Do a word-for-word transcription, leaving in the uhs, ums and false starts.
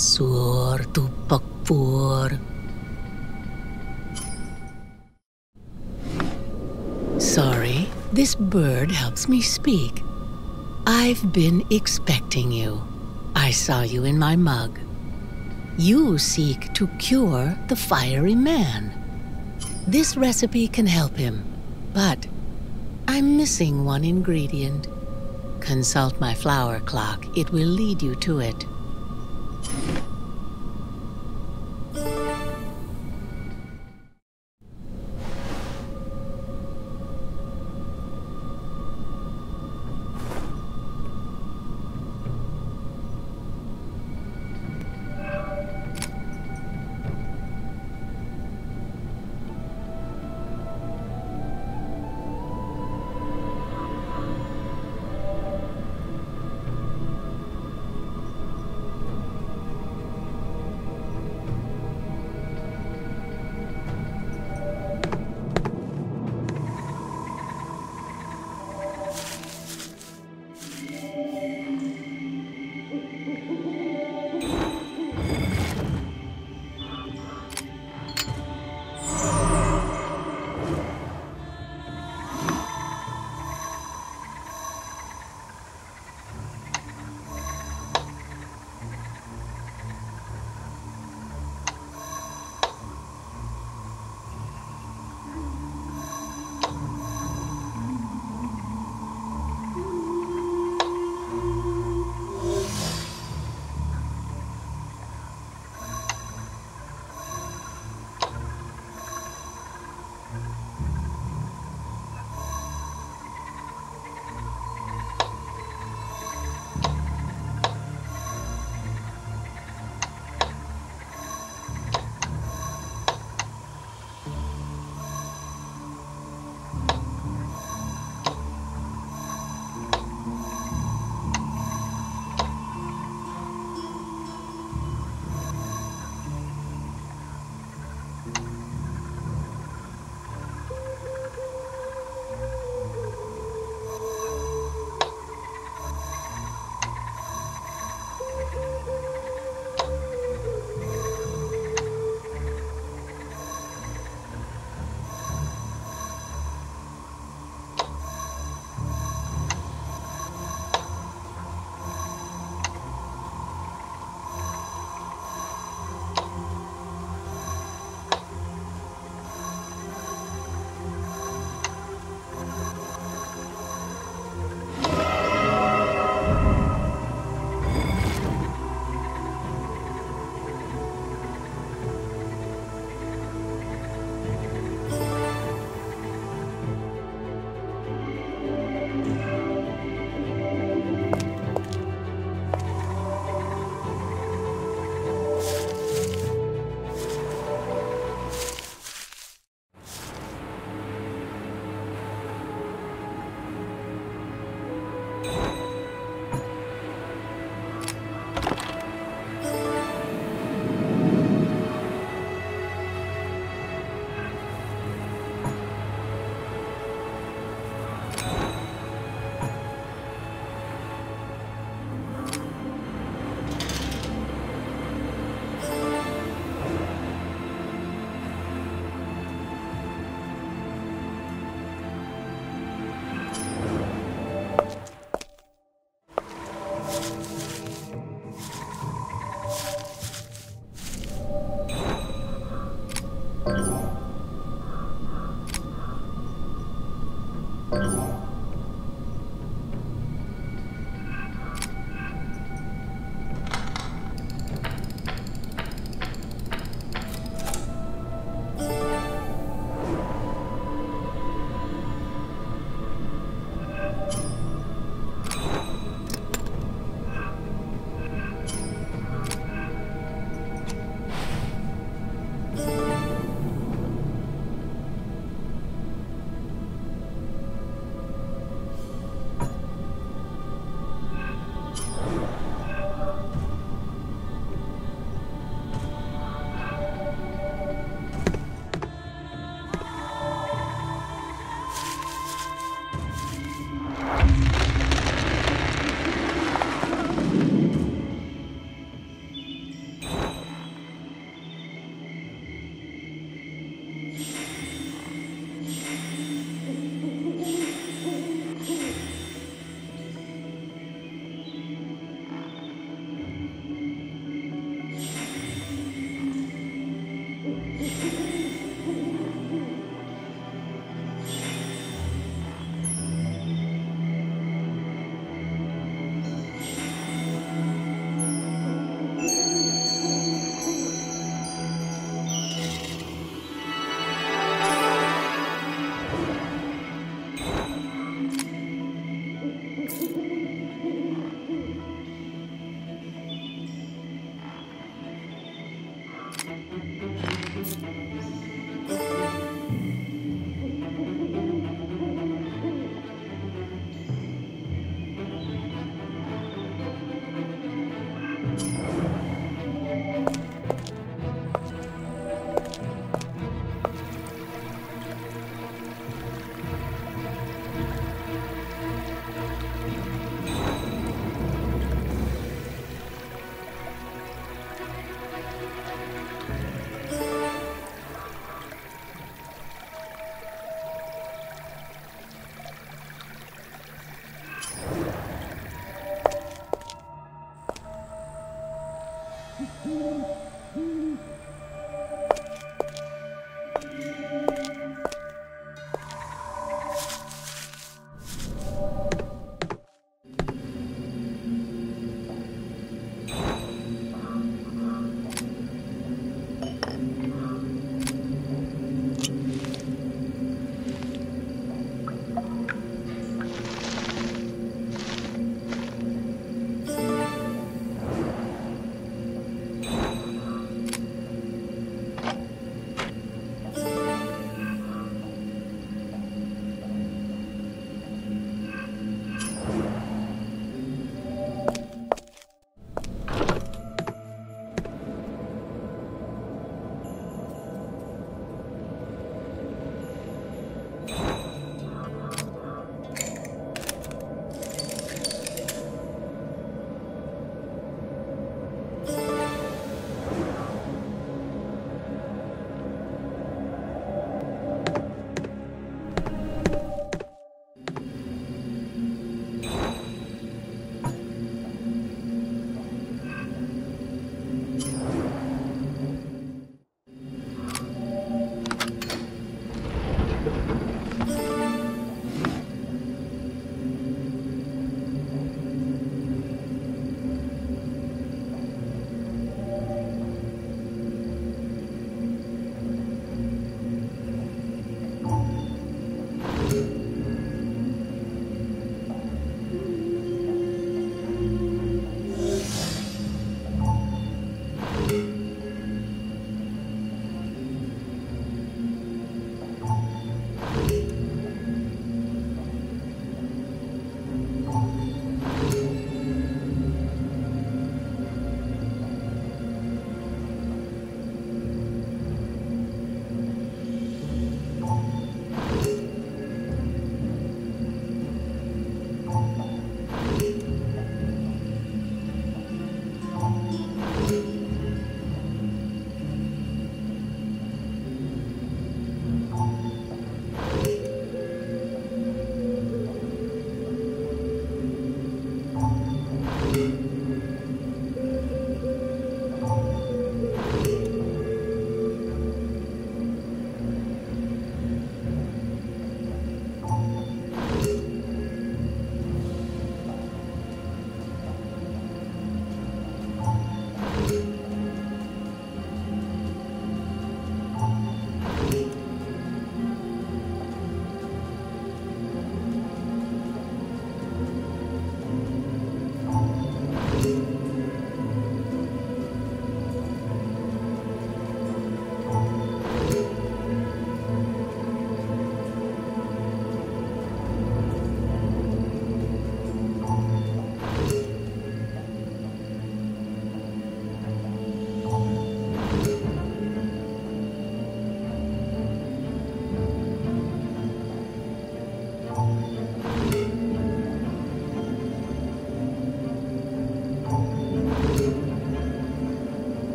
sur tupak pur. Sorry, this bird helps me speak. I've been expecting you. I saw you in my mug. You seek to cure the fiery man. This recipe can help him, but I'm missing one ingredient. Consult my flower clock. It will lead you to it.